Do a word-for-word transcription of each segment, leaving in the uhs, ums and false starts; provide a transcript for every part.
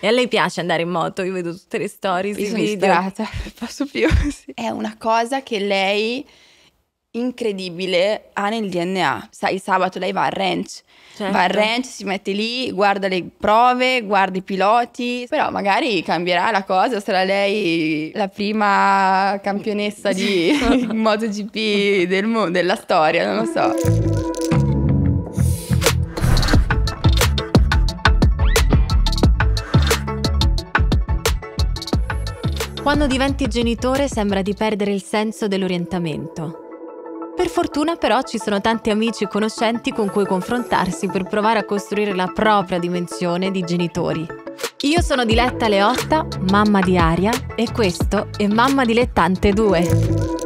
E a lei piace andare in moto, io vedo tutte le stories, io i sono video. Ispirata, posso più. Sì. È una cosa che lei, incredibile, ha nel D N A. Sai, il sabato lei va al ranch, certo. va al ranch, si mette lì, guarda le prove, guarda i piloti, però magari cambierà la cosa, sarà lei la prima campionessa di MotoGP del mondo, della storia, non lo so. Quando diventi genitore sembra di perdere il senso dell'orientamento. Per fortuna però ci sono tanti amici e conoscenti con cui confrontarsi per provare a costruire la propria dimensione di genitori. Io sono Diletta Leotta, mamma di Aria, e questo è Mamma Dilettante due.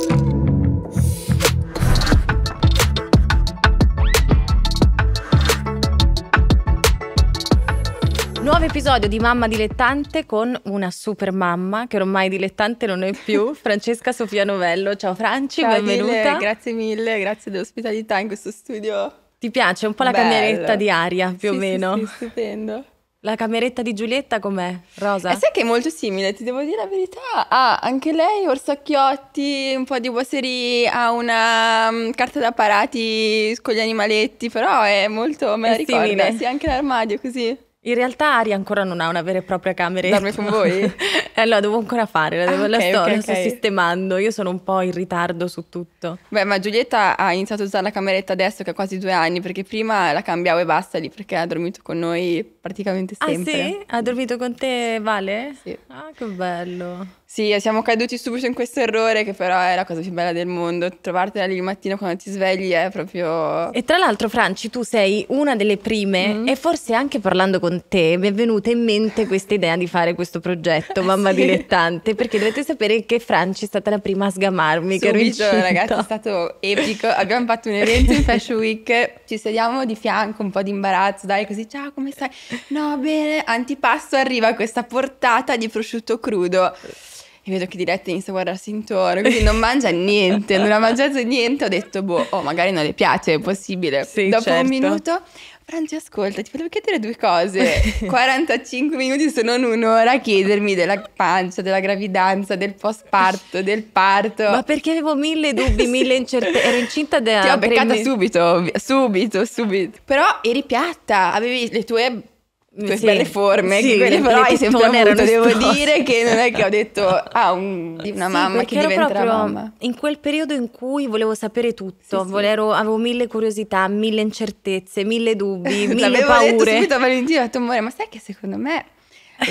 Nuovo episodio di Mamma Dilettante con una super mamma che ormai dilettante non è più, Francesca Sofia Novello. Ciao Franci, ciao, benvenuta. Mille, grazie mille, grazie dell'ospitalità in questo studio. Ti piace? Un po' la Bello. Cameretta di Aria, più sì, o meno. Sì, sì, stupendo. La cameretta di Giulietta com'è? Rosa? E sai che è molto simile, ti devo dire la verità. Ah, anche lei orsacchiotti, un po' di boiserie, ha una um, carta da parati con gli animaletti, però è molto, me la ricordo. Sì, anche l'armadio così. In realtà Aria ancora non ha una vera e propria cameretta. Dorme con voi? Eh, allora, devo ancora fare, la, devo, ah, okay, la, sto, okay, la sto okay. sistemando, io sono un po' in ritardo su tutto. Beh, ma Giulietta ha iniziato a usare la cameretta adesso che ha quasi due anni, perché prima la cambiavo e basta lì, perché ha dormito con noi praticamente sempre. Ah sì? Ha dormito con te, Vale? Sì. Ah, che bello. Sì, siamo caduti subito in questo errore che però è la cosa più bella del mondo, trovartela lì il mattino quando ti svegli è proprio... E tra l'altro, Franci, tu sei una delle prime mm. e forse anche parlando con te mi è venuta in mente questa idea di fare questo progetto Mamma sì. Dilettante, perché dovete sapere che Franci è stata la prima a sgamarmi subito, che ero ragazzi, è stato epico. Abbiamo fatto un evento in Fashion Week, ci sediamo di fianco, un po' di imbarazzo, dai, così, ciao, come stai? No, bene. Antipasto, arriva questa portata di prosciutto crudo e vedo che Diletta inizia a guardarsi intorno, quindi non mangia niente, non ha mangiato niente. Ho detto, boh, oh, magari non le piace, è possibile. Sì, dopo certo. un minuto, Franci, ascolta, ti volevo chiedere due cose. quarantacinque minuti se non un'ora a chiedermi della pancia, della gravidanza, del post parto, del parto. Ma perché avevo mille dubbi, mille incertezze, ero incinta da... Ti ho beccata subito, subito, subito. Però eri piatta, avevi le tue... Tue sì, belle forme, sì, quelle però hai sempre avuto, devo esplose. dire che non è che ho detto ah, un, una sì, mamma che diventerà mamma. In quel periodo in cui volevo sapere tutto, sì, volevo, sì. avevo mille curiosità, mille incertezze, mille dubbi, mille L'avevo paure. L'avevo detto subito a Valentino, ho detto, amore, ma sai che secondo me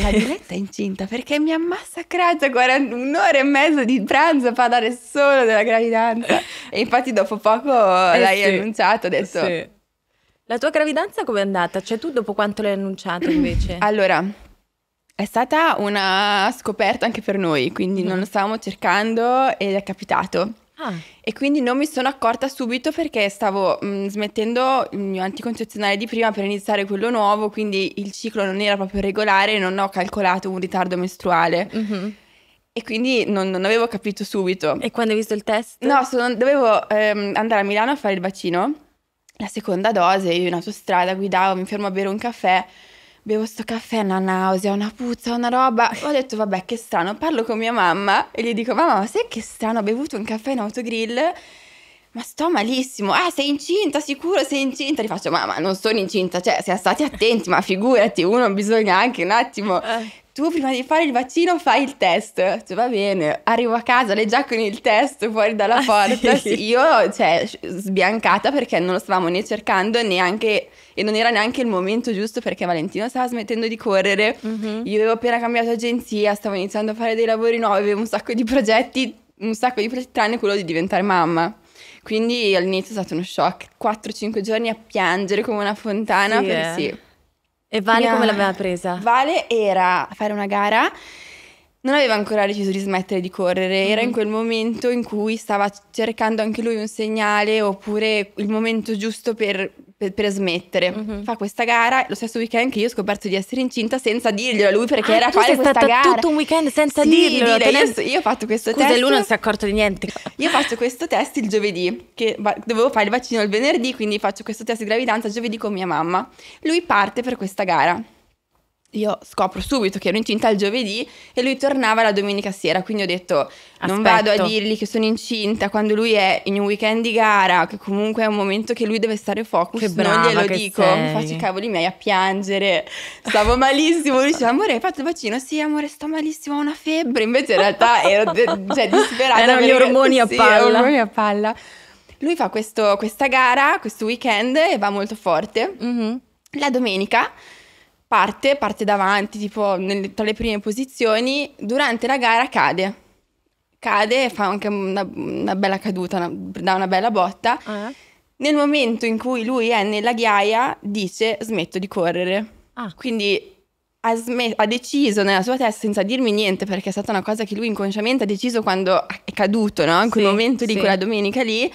la Diletta è incinta, perché mi ha massacrato un'ora e mezza di pranzo a parlare solo della gravidanza. E infatti dopo poco eh, l'hai sì. annunciato, ho detto... Sì. La tua gravidanza com'è andata? Cioè tu dopo quanto l'hai annunciato invece? Allora, è stata una scoperta anche per noi, quindi mm. non lo stavamo cercando ed è capitato. Ah. E quindi non mi sono accorta subito perché stavo mh, smettendo il mio anticoncezionale di prima per iniziare quello nuovo, quindi il ciclo non era proprio regolare e non ho calcolato un ritardo mestruale. Mm-hmm. E quindi non, non avevo capito subito. E quando hai visto il test? No, sono, dovevo ehm, andare a Milano a fare il vaccino. La seconda dose, io in autostrada guidavo, mi fermo a bere un caffè, bevo sto caffè, una nausea, una puzza, una roba. Ho detto, vabbè, che strano, parlo con mia mamma e gli dico, mamma, ma sai che strano, ho bevuto un caffè in autogrill, ma sto malissimo. Ah, sei incinta, sicuro, sei incinta. Gli faccio, mamma, non sono incinta, cioè, siamo stati attenti, ma figurati, uno bisogna anche un attimo... Tu prima di fare il vaccino fai il test. Cioè, va bene, arrivo a casa, lei già con il test fuori dalla ah, porta. Sì. Sì, io, cioè, sbiancata perché non lo stavamo né cercando neanche, e non era neanche il momento giusto perché Valentino stava smettendo di correre. Mm-hmm. Io avevo appena cambiato agenzia, stavo iniziando a fare dei lavori nuovi, avevo un sacco di progetti, un sacco di progetti, tranne quello di diventare mamma. Quindi all'inizio è stato uno shock. quattro cinque giorni a piangere come una fontana. Sì, per eh. sì. E Vale come l'aveva presa? Vale era a fare una gara, non aveva ancora deciso di smettere di correre, mm-hmm. era in quel momento in cui stava cercando anche lui un segnale oppure il momento giusto per, per, per smettere. Mm-hmm. Fa questa gara, lo stesso weekend che io ho scoperto di essere incinta senza dirglielo a lui perché ah, era a fare questa gara. Tu sei tutto un weekend senza sì, dirglielo? Tenendo... Io, io ho fatto questo Scusa, test... Scusa, lui non si è accorto di niente. Io faccio questo test il giovedì, che dovevo fare il vaccino il venerdì, quindi faccio questo test di gravidanza giovedì con mia mamma. Lui parte per questa gara. io scopro subito che ero incinta il giovedì e lui tornava la domenica sera, quindi ho detto Aspetto. non vado a dirgli che sono incinta quando lui è in un weekend di gara, che comunque è un momento che lui deve stare focus, che brava, non glielo che dico, sei. mi faccio i cavoli miei a piangere, stavo malissimo, lui diceva amore hai fatto il vaccino? Sì amore sto malissimo, ho una febbre, invece in realtà ero cioè, disperata, erano gli ormoni a palla. Lui fa questo, questa gara, questo weekend e va molto forte, mm-hmm. la domenica Parte, parte davanti, tipo nel, tra le prime posizioni, durante la gara cade. Cade, fa anche una, una bella caduta, una, dà una bella botta. Uh-huh. Nel momento in cui lui è nella ghiaia, dice smetto di correre. Ah. Quindi ha, sm- ha deciso nella sua testa, senza dirmi niente, perché è stata una cosa che lui inconsciamente ha deciso quando è caduto, no? In quel sì, momento lì, sì. quella domenica lì.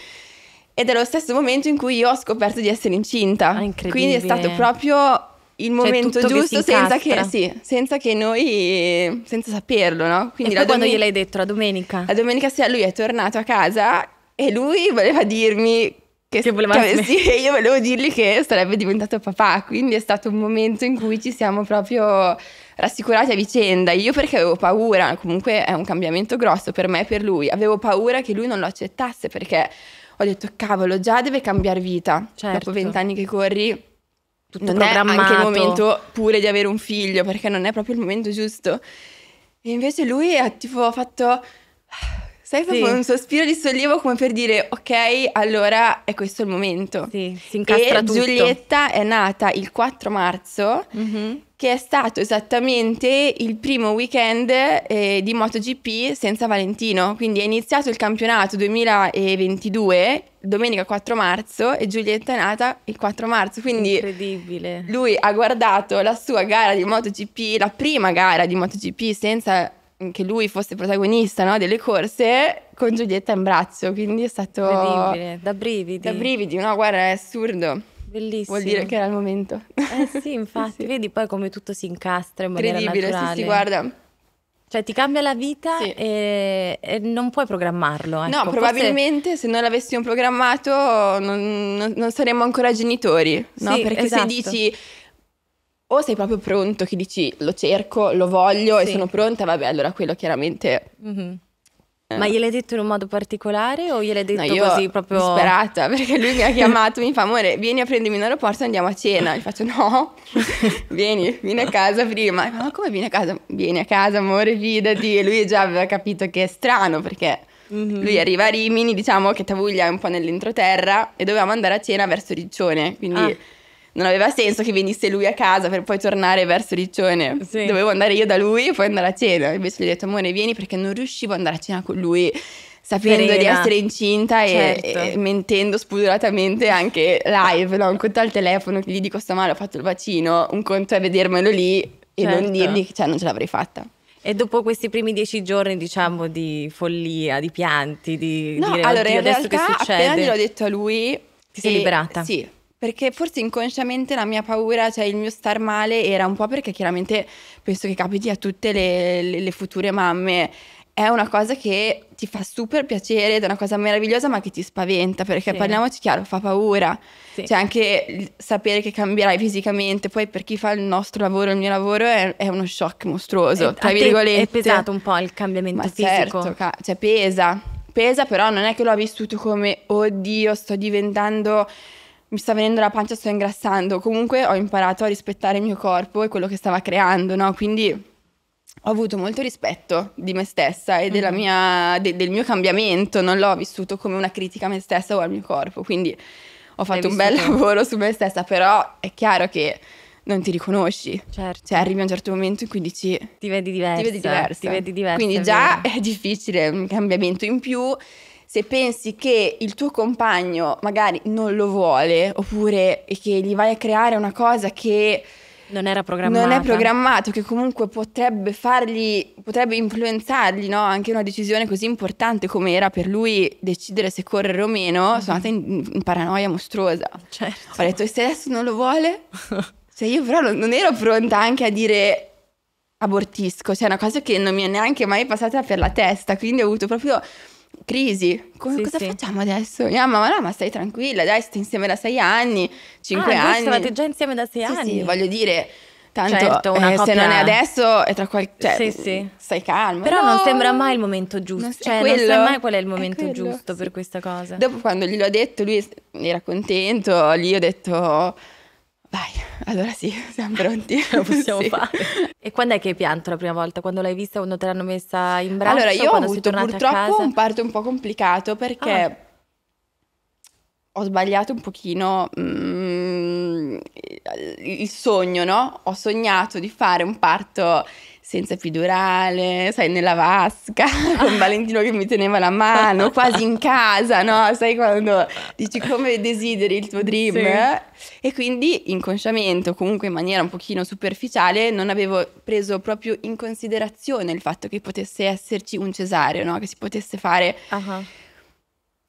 Ed è lo stesso momento in cui io ho scoperto di essere incinta. Ah, incredibile. Quindi è stato proprio... il momento cioè, giusto che senza, che, sì, senza che noi, senza saperlo, no? Quindi e la poi domen- quando gliel'hai detto, la domenica? La domenica sera lui è tornato a casa e lui voleva dirmi che, che, voleva che sì, io volevo dirgli che sarebbe diventato papà, quindi è stato un momento in cui ci siamo proprio rassicurati a vicenda. Io perché avevo paura, comunque è un cambiamento grosso per me e per lui, avevo paura che lui non lo accettasse perché ho detto cavolo già deve cambiare vita, certo. dopo vent'anni che corri. Tutto non è anche il momento pure di avere un figlio, perché non è proprio il momento giusto. E invece lui ha tipo fatto sai proprio sì. un sospiro di sollievo come per dire ok, allora è questo il momento. Sì, si incastra e tutto. Giulietta è nata il quattro marzo, mm-hmm. che è stato esattamente il primo weekend eh, di MotoGP senza Valentino, quindi è iniziato il campionato duemilaventidue domenica quattro marzo e Giulietta è nata il quattro marzo, quindi incredibile. Lui ha guardato la sua gara di MotoGP, la prima gara di MotoGP senza che lui fosse protagonista, no, delle corse, con Giulietta in braccio, quindi è stato incredibile, da brividi, da brividi, no, guarda è assurdo. Bellissimo. Vuol dire che era il momento. Eh sì, infatti, sì. vedi poi come tutto si incastra in maniera incredibile, naturale. Incredibile, sì, sì, guarda. Cioè ti cambia la vita sì. e, e non puoi programmarlo. Ecco. No, probabilmente forse... se non l'avessimo programmato non, non, non saremmo ancora genitori, no? Sì, perché esatto. se dici... o sei proprio pronto, che dici lo cerco, lo voglio sì. e sono pronta, vabbè, allora quello chiaramente... Mm-hmm. Ma gliel'hai detto in un modo particolare o gliel'hai detto no, io così proprio? Disperata, perché lui mi ha chiamato, mi fa amore vieni a prendermi in aeroporto e andiamo a cena. Gli faccio no, vieni, vieni a casa prima. Ma come vieni a casa? Vieni a casa amore, fidati. E lui già aveva capito che è strano perché mm-hmm. lui arriva a Rimini, diciamo che Tavuglia è un po' nell'entroterra e dovevamo andare a cena verso Riccione, quindi... Ah. Non aveva senso che venisse lui a casa per poi tornare verso Riccione. Sì. Dovevo andare io da lui e poi andare a cena. Invece gli ho detto, amore, vieni, perché non riuscivo ad andare a cena con lui sapendo Serena. di essere incinta certo. e, e mentendo spudoratamente anche live. No? Un conto al telefono che gli dico sto male, ho fatto il vaccino. Un conto è vedermelo lì e certo. non dirgli che cioè, non ce l'avrei fatta. E dopo questi primi dieci giorni, diciamo, di follia, di pianti, di no, dire, allora in adesso realtà, che succede? Appena gliel'ho detto a lui... Ti sei e, liberata? Sì. Perché forse inconsciamente la mia paura, cioè il mio star male era un po' perché chiaramente penso che capiti a tutte le, le, le future mamme, è una cosa che ti fa super piacere, è una cosa meravigliosa ma che ti spaventa perché sì. parliamoci chiaro, fa paura, sì. cioè anche sapere che cambierai fisicamente, poi per chi fa il nostro lavoro, il mio lavoro è, è uno shock mostruoso, e, tra virgolette. È pesato un po' il cambiamento ma fisico? Certo, ca- cioè pesa, pesa però non è che l'ho vissuto come oddio sto diventando... mi sta venendo la pancia, sto ingrassando. Comunque ho imparato a rispettare il mio corpo e quello che stava creando, no? Quindi ho avuto molto rispetto di me stessa e della mia, de, del mio cambiamento. Non l'ho vissuto come una critica a me stessa o al mio corpo. Quindi ho fatto un bel lavoro su me stessa, però è chiaro che non ti riconosci. Certo. Cioè arrivi a un certo momento in cui dici... Ti vedi diversa. Ti vedi diversa. Ti vedi diversa Quindi è già vero. È difficile un cambiamento in più... Se pensi che il tuo compagno magari non lo vuole oppure che gli vai a creare una cosa che non era programmata, non è programmato, che comunque potrebbe fargli, potrebbe influenzargli, no? Anche una decisione così importante come era per lui decidere se correre o meno, mm-hmm. sono andata in, in paranoia mostruosa. Certo. Ho detto e se adesso non lo vuole? Cioè io però non ero pronta anche a dire abortisco, cioè una cosa che non mi è neanche mai passata per la testa, quindi ho avuto proprio... crisi, come, sì, cosa sì. facciamo adesso? Ah, ma no, ma stai tranquilla, dai, stai insieme da sei anni, cinque ah, anni. Voi stavate già insieme da sei sì, anni? Sì, voglio dire, Tanto certo, una eh, coppia... se non è adesso è tra qualche... Cioè, sì, sì. Stai calmo. Però no, non sembra mai il momento giusto. Non cioè quello, non sai mai qual è il momento è quello, giusto sì. per questa cosa. Dopo quando glielo ho detto lui era contento. Lì ho detto vai, allora sì, siamo pronti. Lo possiamo sì. fare. E quando è che hai pianto la prima volta? Quando l'hai vista, quando te l'hanno messa in braccio? Allora io ho avuto purtroppo un parto un po' complicato perché... Ah. Ho sbagliato un pochino mm, il sogno, no? Ho sognato di fare un parto senza epidurale, sai, nella vasca, con Valentino che mi teneva la mano, quasi in casa, no? Sai quando dici come desideri il tuo dream? Sì. Eh? E quindi inconsciamente, o comunque in maniera un pochino superficiale, non avevo preso proprio in considerazione il fatto che potesse esserci un cesareo, no? Che si potesse fare... Uh-huh.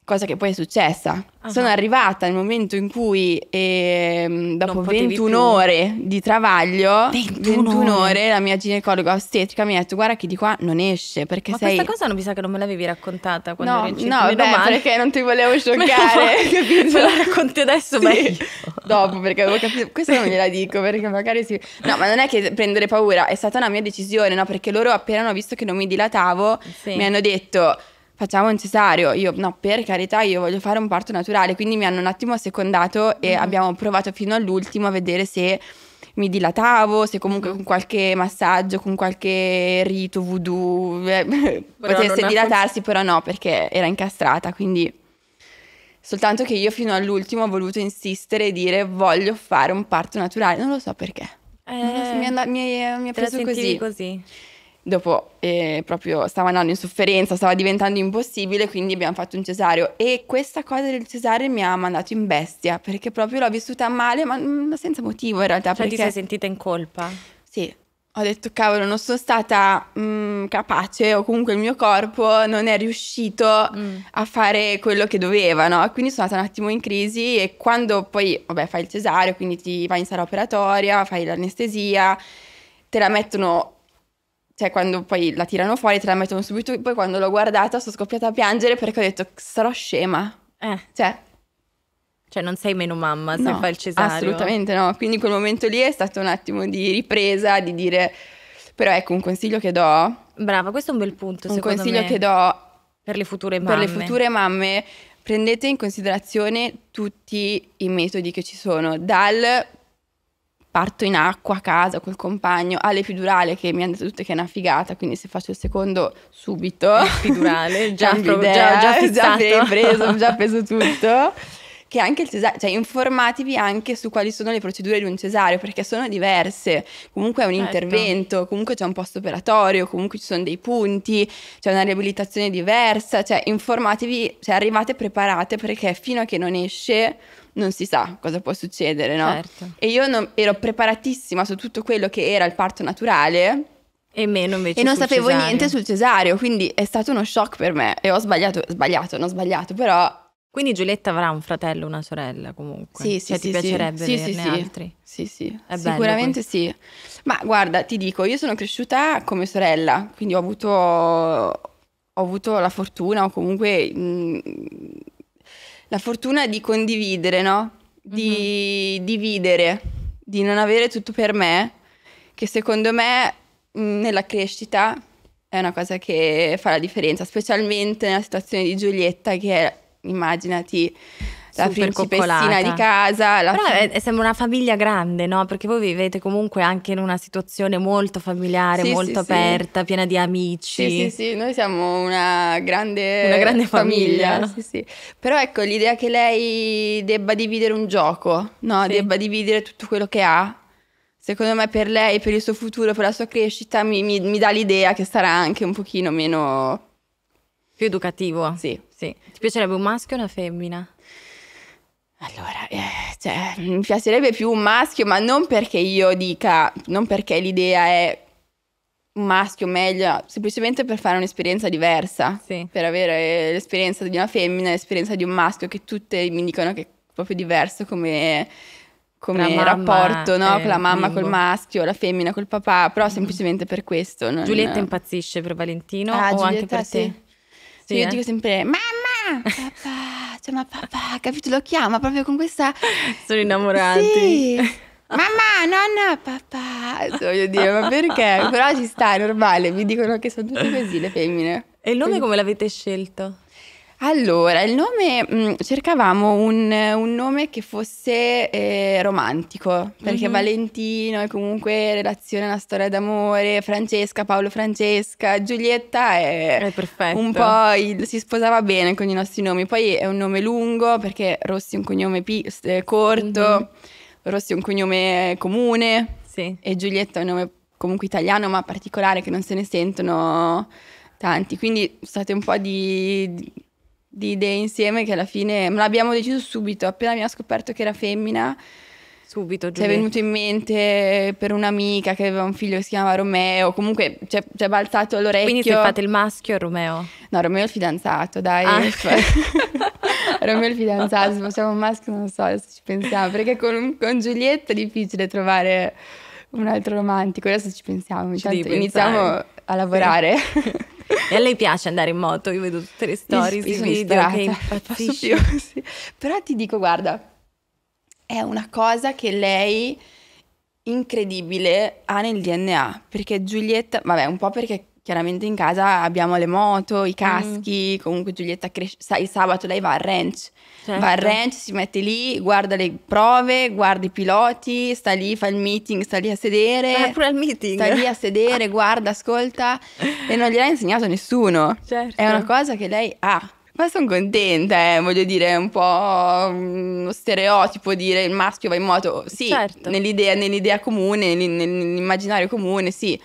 Cosa che poi è successa. Uh-huh. Sono arrivata al momento in cui ehm, dopo ventuno ore di travaglio, ventuno ore, la mia ginecologa ostetrica mi ha detto guarda che di qua non esce perché ma sei... Ma questa cosa non mi sa che non me l'avevi raccontata quando no, ero incinta. No, vabbè, male. Perché non ti volevo scioccare. Capito? Me la racconti adesso sì. meglio. Dopo perché avevo capito, questo non gliela dico perché magari si... No, ma non è che prendere paura, è stata una mia decisione, no? Perché loro appena hanno visto che non mi dilatavo sì. mi hanno detto... Facciamo un cesareo, io no, per carità, io voglio fare un parto naturale, quindi mi hanno un attimo assecondato e mm. abbiamo provato fino all'ultimo a vedere se mi dilatavo, se comunque con qualche massaggio, con qualche rito voodoo eh, potesse dilatarsi, però no, perché era incastrata, quindi soltanto che io fino all'ultimo ho voluto insistere e dire voglio fare un parto naturale, non lo so perché, eh, so, mi, and- mi, è, mi è preso così. così. Dopo eh, proprio stava andando in sofferenza, stava diventando impossibile, quindi abbiamo fatto un cesareo. E questa cosa del cesareo mi ha mandato in bestia, perché proprio l'ho vissuta male, ma senza motivo in realtà. Cioè perché... ti sei sentita in colpa? Sì, ho detto cavolo, non sono stata mh, capace, o comunque il mio corpo non è riuscito mm. a fare quello che doveva, no? Quindi sono andata un attimo in crisi e quando poi, vabbè, fai il cesareo, quindi ti vai in sala operatoria, fai l'anestesia, te la mettono... Cioè quando poi la tirano fuori, te la mettono subito, poi quando l'ho guardata sono scoppiata a piangere perché ho detto sarò scema. Eh. Cioè, cioè non sei meno mamma se no, fai il cesareo. Assolutamente no, quindi quel momento lì è stato un attimo di ripresa, di dire... Però ecco, un consiglio che do... Brava, questo è un bel punto un secondo me. Un consiglio che do... Per le future mamme. Per le future mamme, prendete in considerazione tutti i metodi che ci sono, dal... parto in acqua a casa col compagno, all'epidurale che mi hanno detto tutte che è una figata, quindi se faccio il secondo subito l'epidurale, già pro, idea, già, già, già pre- preso, già preso tutto, che anche il cesareo, cioè informatevi anche su quali sono le procedure di un cesareo perché sono diverse, comunque è un certo. intervento, comunque c'è un posto operatorio, comunque ci sono dei punti, c'è una riabilitazione diversa, cioè informatevi, cioè arrivate preparate perché fino a che non esce non si sa cosa può succedere, no? Certo. E io non, ero preparatissima su tutto quello che era il parto naturale e meno invece e non sapevo cesareo. Niente sul cesareo, quindi è stato uno shock per me e ho sbagliato, sbagliato, non ho sbagliato, però... Quindi Giulietta avrà un fratello, una sorella comunque? Sì, sì, cioè, sì. Ti piacerebbe sì, vederne sì, altri? Sì, sì, è sicuramente sì. Ma guarda, ti dico, io sono cresciuta come sorella, quindi ho avuto, ho avuto la fortuna o comunque... Mh, la fortuna di condividere, no? Di mm-hmm. dividere, di non avere tutto per me, che secondo me nella crescita è una cosa che fa la differenza, specialmente nella situazione di Giulietta che è, immaginati, la principessina di casa. La Però è, è sembra una famiglia grande, no? Perché voi vivete comunque anche in una situazione molto familiare, sì, molto sì, aperta, sì. piena di amici. Sì, sì, sì, noi siamo una grande, una grande famiglia. famiglia no? Sì, sì. Però ecco, l'idea che lei debba dividere un gioco, no? Sì. Debba dividere tutto quello che ha, secondo me per lei, per il suo futuro, per la sua crescita, mi, mi, mi dà l'idea che sarà anche un pochino meno... Più educativo. Sì. Sì. Ti piacerebbe un maschio o una femmina? Allora, eh, cioè, mi piacerebbe più un maschio, ma non perché io dica, non perché l'idea è un maschio meglio, semplicemente per fare un'esperienza diversa, sì. per avere l'esperienza di una femmina, l'esperienza di un maschio, che tutte mi dicono che è proprio diverso come, come rapporto, no? Con la mamma, bimbo. Col maschio, la femmina, col papà, però semplicemente per questo. Non... Giulietta impazzisce per Valentino ah, o Giulietta, anche per te? Sì. Sì, io eh? dico sempre mamma, papà, cioè ma papà, capito, lo chiama proprio con questa... Sono innamorati. Sì, mamma, nonna, papà, voglio dire, ma perché? Però ci sta, è normale, mi dicono che sono tutte così le femmine. E il nome come l'avete scelto? Allora, il nome, mh, cercavamo un, un nome che fosse eh, romantico, perché mm-hmm. Valentino è comunque relazione a una storia d'amore, Francesca, Paolo Francesca, Giulietta è, è perfetto. Un po' il, si sposava bene con i nostri nomi, poi è un nome lungo perché Rossi è un cognome eh, corto, mm-hmm. Rossi è un cognome comune sì. E Giulietta è un nome comunque italiano ma particolare che non se ne sentono tanti, quindi state un po' di... di di idee insieme che alla fine l'abbiamo deciso subito, appena abbiamo scoperto che era femmina subito ci è venuto in mente per un'amica che aveva un figlio che si chiamava Romeo, comunque ci è balzato all'orecchio. Quindi se fate il maschio è Romeo? No, Romeo è il fidanzato, dai. Ah, okay. Romeo è il fidanzato, se facciamo un maschio non so, adesso ci pensiamo, perché con, con Giulietta è difficile trovare un altro romantico, adesso ci pensiamo, ci iniziamo a lavorare. Sì. E a lei piace andare in moto, io vedo tutte le stories, i video che impazzisci. Sì. Però ti dico, guarda, è una cosa che lei, incredibile, ha nel D N A. Perché Giulietta, vabbè, un po' perché chiaramente in casa abbiamo le moto, i caschi, mm. comunque Giulietta cresce, il sabato lei va al ranch. Certo. Va al ranch, si mette lì, guarda le prove, guarda i piloti, sta lì, fa il meeting, sta lì a sedere. Ah, pure al meeting. Sta lì a sedere, guarda, ascolta. E non gliel'ha insegnato nessuno. Certo. È una cosa che lei ha. Ma sono contenta, eh, voglio dire, è un po' uno stereotipo dire il maschio va in moto. Sì, certo. Nell'idea nell'idea comune, nell'immaginario comune, sì.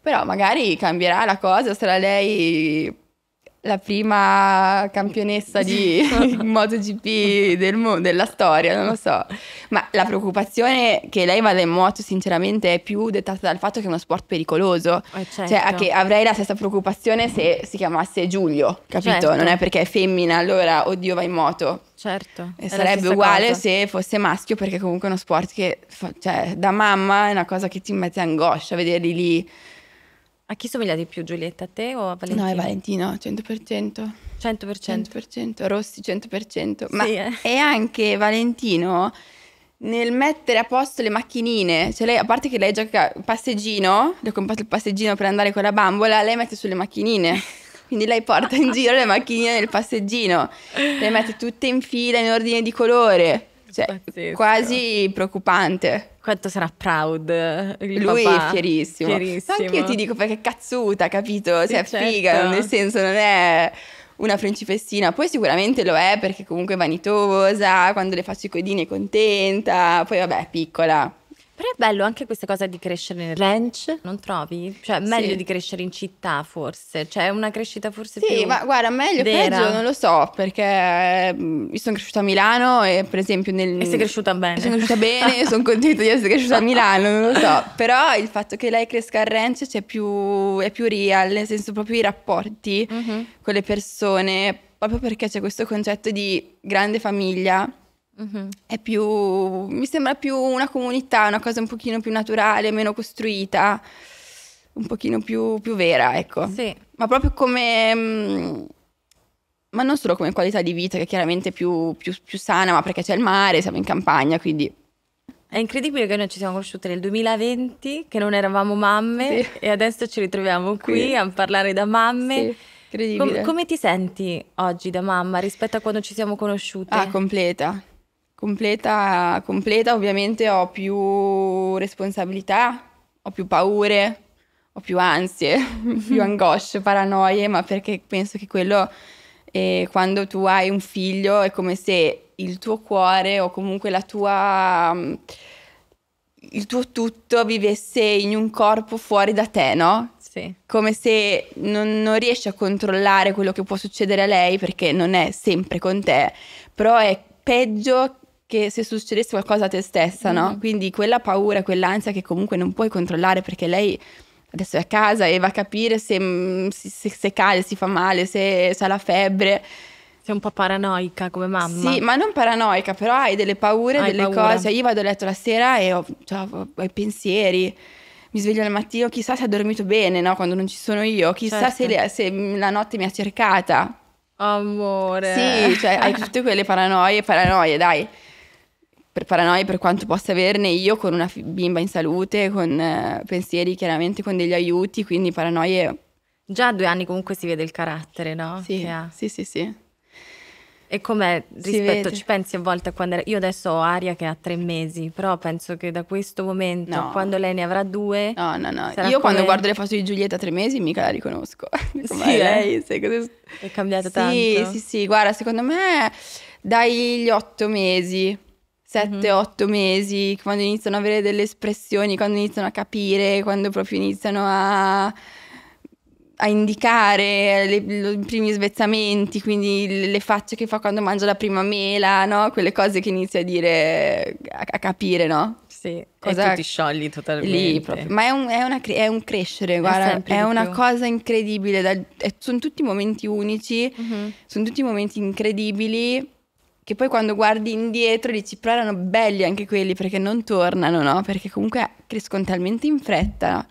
Però magari cambierà la cosa, sarà lei... la prima campionessa di MotoGP del mo della storia, non lo so. Ma la preoccupazione che lei vada in moto sinceramente è più dettata dal fatto che è uno sport pericoloso. Eh certo. Cioè che avrei la stessa preoccupazione se si chiamasse Giulio, capito? Certo. Non è perché è femmina, allora oddio va in moto. Certo. E sarebbe uguale cosa. Se fosse maschio, perché comunque è uno sport che cioè, da mamma è una cosa che ti mette angoscia, vederli lì. A chi somiglia di più, Giulietta? A te o a Valentino? No, è Valentino, cento per cento. cento per cento? cento per cento, Rossi cento per cento. Ma sì, eh. è anche Valentino nel mettere a posto le macchinine. Cioè lei, a parte che lei gioca passeggino, le ho comprato il passeggino per andare con la bambola, lei mette sulle macchinine. Quindi lei porta in giro le macchinine nel passeggino. Le mette tutte in fila, in ordine di colore. Cioè, pazzesco. Quasi preoccupante. Quanto sarà proud il lui papà. È fierissimo, fierissimo. Anche io ti dico perché è cazzuta, capito? Cioè sì, certo. Figa, nel senso non è una principessina. Poi sicuramente lo è perché comunque è vanitosa, quando le faccio i codini è contenta, poi vabbè è piccola. Però è bello anche questa cosa di crescere nel ranch, non trovi? Cioè meglio sì. Di crescere in città forse, cioè una crescita forse sì, più... Sì, ma guarda, meglio vera. Peggio non lo so, perché io sono cresciuta a Milano e per esempio nel... E sei cresciuta bene. Sono cresciuta bene, sono contenta di essere cresciuta a Milano, non lo so. Però il fatto che lei cresca al ranch c'è più, è più real, nel senso proprio i rapporti mm-hmm. con le persone, proprio perché c'è questo concetto di grande famiglia. Mm-hmm. È più, mi sembra più una comunità, una cosa un pochino più naturale, meno costruita, un pochino più, più vera, ecco. Sì. Ma proprio come, ma non solo come qualità di vita, che chiaramente è più, più, più sana, ma perché c'è il mare, siamo in campagna, quindi... È incredibile che noi ci siamo conosciute nel duemilaventi, che non eravamo mamme, sì. E adesso ci ritroviamo qui sì. A parlare da mamme. Sì. Incredibile. Com- come ti senti oggi da mamma rispetto a quando ci siamo conosciute? Ah, completa. Completa, completa, ovviamente ho più responsabilità, ho più paure, ho più ansie, più angosce, paranoie, ma perché penso che quello, eh, quando tu hai un figlio, è come se il tuo cuore o comunque la tua, il tuo tutto vivesse in un corpo fuori da te, no? Sì. Come se non, non riesci a controllare quello che può succedere a lei perché non è sempre con te, però è peggio che se succedesse qualcosa a te stessa, no? Mm. Quindi quella paura, quell'ansia che comunque non puoi controllare perché lei adesso è a casa e va a capire se, se, se cade, si fa male, se, se ha la febbre. Sei un po' paranoica come mamma. Sì, ma non paranoica, però hai delle paure, hai delle paura. Cose. Io vado a letto la sera e ho, cioè, ho, ho i pensieri, mi sveglio al mattino, chissà se ha dormito bene, no? Quando non ci sono io, chissà certo. se, se la notte mi ha cercata. Amore. Sì, cioè hai tutte quelle paranoie, paranoie, dai. per paranoia, per quanto possa averne, io con una bimba in salute, con eh, pensieri chiaramente, con degli aiuti, quindi paranoie. Già a due anni comunque si vede il carattere, no? Sì, che ha. sì, sì, sì. E com'è rispetto, ci pensi a volte a quando... Era... Io adesso ho Aria che ha tre mesi, però penso che da questo momento, no. quando lei ne avrà due... No, no, no. Io come... quando guardo le foto di Giulietta a tre mesi mica la riconosco. Come sì, lei? Sei così... È cambiata sì, tanto. Sì, sì, sì. Guarda, secondo me dai gli otto mesi, sette, mm-hmm. otto mesi, quando iniziano ad avere delle espressioni, quando iniziano a capire, quando proprio iniziano a... a indicare le, le, i primi svezzamenti, quindi le, le facce che fa quando mangia la prima mela, no? Quelle cose che inizia a dire, a, a capire, no? Sì, cosa... e tu ti sciogli totalmente. Lì proprio. Ma è un, è una, è un crescere, è guarda, è una più. cosa incredibile, da, è, sono tutti momenti unici, uh-huh. sono tutti momenti incredibili, che poi quando guardi indietro dici, però erano belli anche quelli, perché non tornano, no? Perché comunque crescono talmente in fretta, no?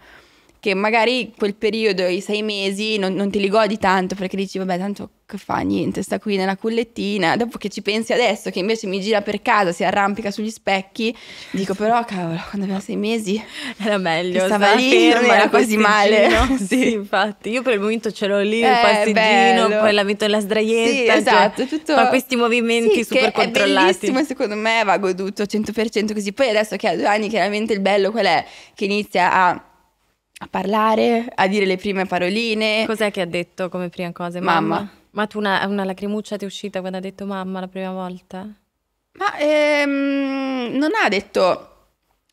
Che magari quel periodo, i sei mesi, non, non te li godi tanto, perché dici vabbè tanto che fa, niente, sta qui nella cullettina. Dopo che ci pensi adesso, che invece mi gira per casa, si arrampica sugli specchi, dico però cavolo, quando aveva sei mesi era meglio, stava lì, non era quasi male. Sì, sì, infatti, io per il momento ce l'ho lì, eh, il passeggino, bello. Poi la metto nella sdraietta, sì, esatto, cioè, tutto... fa questi movimenti sì, super controllati. È bellissimo, secondo me va goduto cento per cento così. Poi adesso che ha due anni, chiaramente il bello qual è? Che inizia a... a parlare, a dire le prime paroline. Cos'è che ha detto come prima cosa? Mamma. mamma. Ma tu una, una lacrimuccia ti è uscita quando ha detto mamma la prima volta? Ma ehm, non ha detto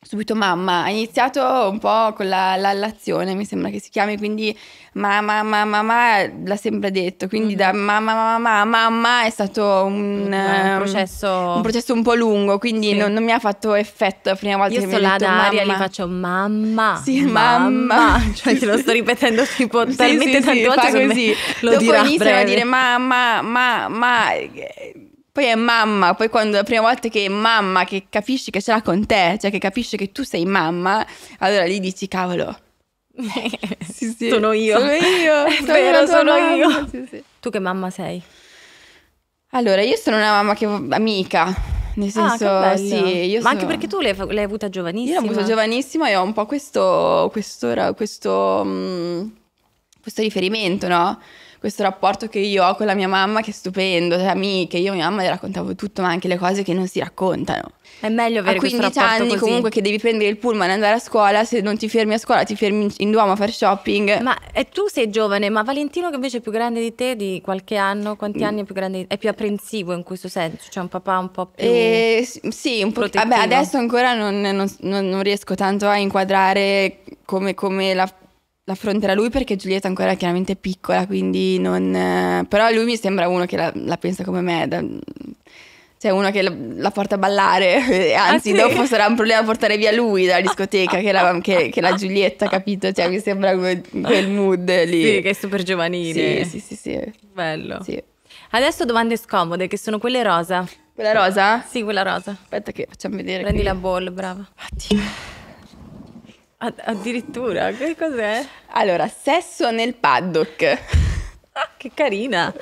subito mamma, ha iniziato un po' con la, l'allazione, mi sembra che si chiami, quindi mamma, mamma, mamma, l'ha sempre detto, quindi mm-hmm. da mamma, mamma, mamma è stato un, eh, un, processo... un processo un po' lungo, quindi sì. non, non mi ha fatto effetto la prima volta. Io che mi ha detto mamma. Io sto là ad Aria e gli faccio mamma, sì, mamma, mamma. Cioè te lo sto ripetendo tipo sì, talmente sì, tante sì, volte che così. Lo dopo iniziano a dire mamma, mamma, ma... Poi è mamma, poi quando la prima volta che è mamma, che capisci che ce l'ha con te, cioè che capisci che tu sei mamma, allora lì dici cavolo, sì, sì, sono io, sono io, è vero, sono mamma. io. Sì, sì. Tu che mamma sei? Allora io sono una mamma che amica, nel senso ah, sì, io ma sono... anche perché tu l'hai, l'hai avuta giovanissima. Io l'ho avuta giovanissima e ho un po' questo, questo, questo, questo riferimento, no? Questo rapporto che io ho con la mia mamma che è stupendo, cioè amiche, io a mia mamma le raccontavo tutto, ma anche le cose che non si raccontano. È meglio avere questo rapporto così. A quindici anni comunque che devi prendere il pullman e andare a scuola, se non ti fermi a scuola ti fermi in Duomo a fare shopping. Ma e tu sei giovane, ma Valentino che invece è più grande di te di qualche anno, quanti mm. anni è più grande di te? È più apprensivo in questo senso, cioè un papà un po' più eh, sì, un po' vabbè, adesso ancora non, non, non, non riesco tanto a inquadrare come, come la... l'affronterà lui, perché Giulietta ancora chiaramente è piccola, quindi non... Però lui mi sembra uno che la, la pensa come me, da... cioè uno che la, la porta a ballare, anzi ah, sì? dopo sarà un problema portare via lui dalla discoteca che, la, che, che la Giulietta, capito? Cioè mi sembra quel, quel mood lì. Sì, che è super giovanile. Sì, sì, sì, sì. Bello. Sì. Adesso domande scomode, che sono quelle rosa. Quella rosa? Sì, quella rosa. Aspetta che facciamo vedere. Prendi qui. La ball, brava. Fatti. Addirittura, che cos'è? Allora, sesso nel paddock. Ah, che carina.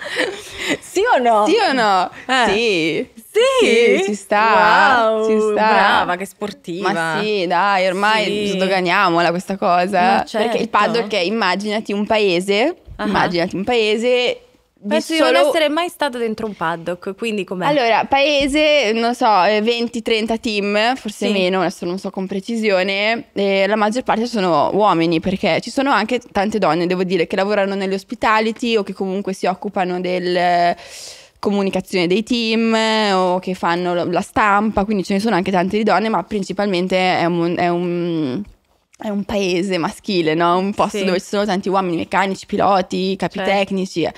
Sì o no? Sì o no? Eh. Sì. Sì? Sì, ci sta. Wow, ci sta. Brava, che sportiva. Ma sì, dai, ormai sì. sdoganiamola questa cosa. No, certo. Perché il paddock è, immaginati un paese, uh-huh. immaginati un paese... Penso di solo... non essere mai stato dentro un paddock, quindi com'è? Allora, paese, non so, venti trenta team, forse sì. meno, adesso non so con precisione, e la maggior parte sono uomini, perché ci sono anche tante donne, devo dire, che lavorano negli hospitality o che comunque si occupano del... comunicazione dei team o che fanno la stampa, quindi ce ne sono anche tante di donne, ma principalmente è un... È un... è un paese maschile, no? Un posto sì. dove ci sono tanti uomini, meccanici, piloti, capitecnici... Cioè.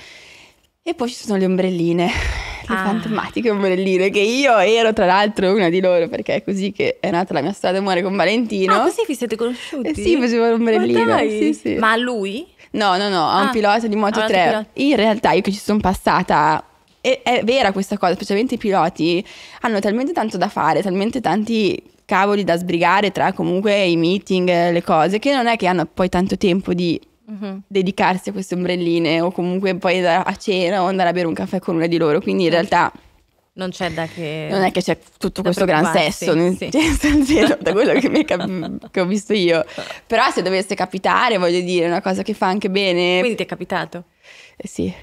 E poi ci sono le ombrelline, le ah. fantomatiche ombrelline, che io ero tra l'altro una di loro, perché è così che è nata la mia storia d'amore con Valentino. Ah, così vi siete conosciuti? Eh sì, facevo l'ombrellina. Sì, sì. Ma a lui? No, no, no, a un ah. pilota di moto tre. In realtà io che ci sono passata, è, è vera questa cosa, specialmente i piloti hanno talmente tanto da fare, talmente tanti cavoli da sbrigare tra comunque i meeting, le cose, che non è che hanno poi tanto tempo di... Mm-hmm. dedicarsi a queste ombrelline o comunque poi andare a cena o andare a bere un caffè con una di loro, quindi in realtà non c'è da che... Non è che c'è tutto questo gran sesso, sì. Cioè, da quello che, mi cap- che ho visto io. Però se dovesse capitare, voglio dire, è una cosa che fa anche bene. Quindi ti è capitato? Eh, sì.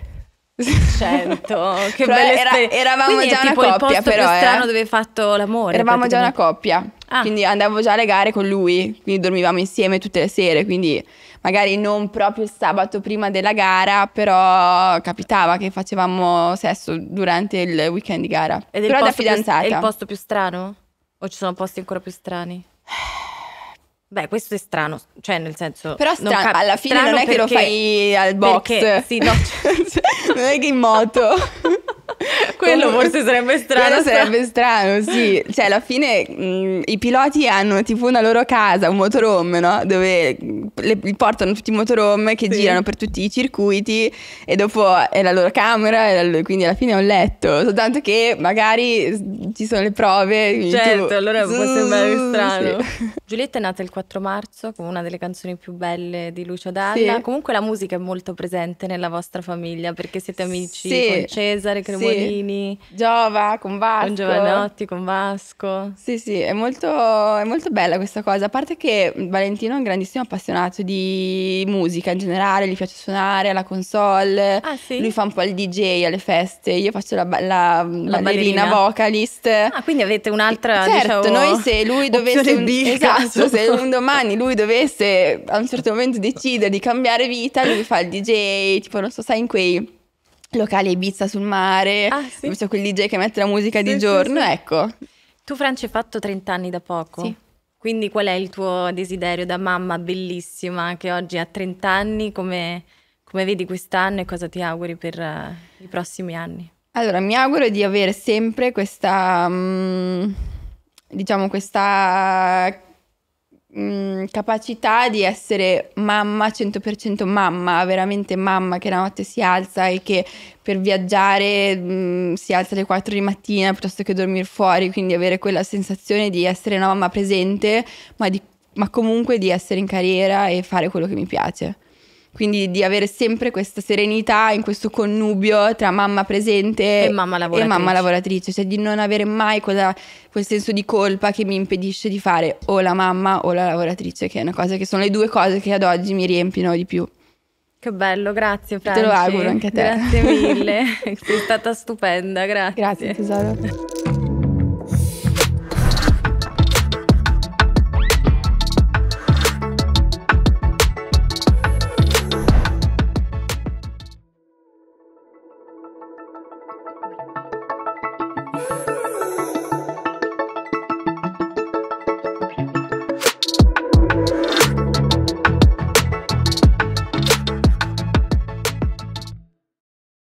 Certo, che belle era, eravamo quindi già una coppia, però il posto più strano eh. dove hai fatto l'amore. Eravamo già una coppia, ah. quindi andavo già alle gare con lui, quindi dormivamo insieme tutte le sere, quindi magari non proprio il sabato prima della gara, però capitava che facevamo sesso durante il weekend di gara. Ed però da fidanzata. Più, è il posto più strano? O ci sono posti ancora più strani? Beh, questo è strano, cioè nel senso... Però stra- cap- alla fine non è perché, che lo fai al box, perché, sì, no. Non è che in moto. Quello forse sarebbe strano. Quello sarebbe strano, sì. Cioè alla fine mh, i piloti hanno tipo una loro casa, un motorhome, no? Dove le, li portano tutti i motorhome che sì. girano per tutti i circuiti e dopo è la loro camera, è la, quindi alla fine è un letto. Soltanto che magari ci sono le prove. Certo, tu... allora può sembrare strano. Sì. Giulietta è nata il quattro marzo con una delle canzoni più belle di Lucio Dalla. Sì. Comunque la musica è molto presente nella vostra famiglia perché siete amici sì. con Cesare Cremolini, sì. Giova, con Vasco, con Giovanotti, con Vasco. Sì, sì, è molto, è molto bella questa cosa. A parte che Valentino è un grandissimo appassionato di musica in generale, gli piace suonare alla console. Ah, sì? Lui fa un po' il D J alle feste, io faccio la, la, la, la ballerina, ballerina vocalist. Ah, quindi avete un'altra, certo, diciamo, noi se lui dovesse un, esatto, se un domani lui dovesse a un certo momento decidere di cambiare vita, lui fa il D J, tipo non so, sai, in quei locali Ibiza sul mare, ah, sì? C'è quel D J che mette la musica sì, di giorno, sì, sì. Ecco. Tu, Franci, hai fatto trenta anni da poco, sì. Quindi qual è il tuo desiderio da mamma bellissima che oggi ha trenta anni, come, come vedi quest'anno e cosa ti auguri per uh, i prossimi anni? Allora, mi auguro di avere sempre questa, mh, diciamo questa... capacità di essere mamma, cento per cento mamma, veramente mamma, che la notte si alza e che per viaggiare mh, si alza alle quattro di mattina piuttosto che dormire fuori, quindi avere quella sensazione di essere una mamma presente, ma, di, ma comunque di essere in carriera e fare quello che mi piace. Quindi di avere sempre questa serenità in questo connubio tra mamma presente e mamma lavoratrice, e mamma lavoratrice. Cioè di non avere mai quella, quel senso di colpa che mi impedisce di fare o la mamma o la lavoratrice, che è una cosa che sono le due cose che ad oggi mi riempiono di più. Che bello, grazie Franci. Te lo auguro anche a te. Grazie mille, sei stata stupenda, grazie. Grazie tesoro.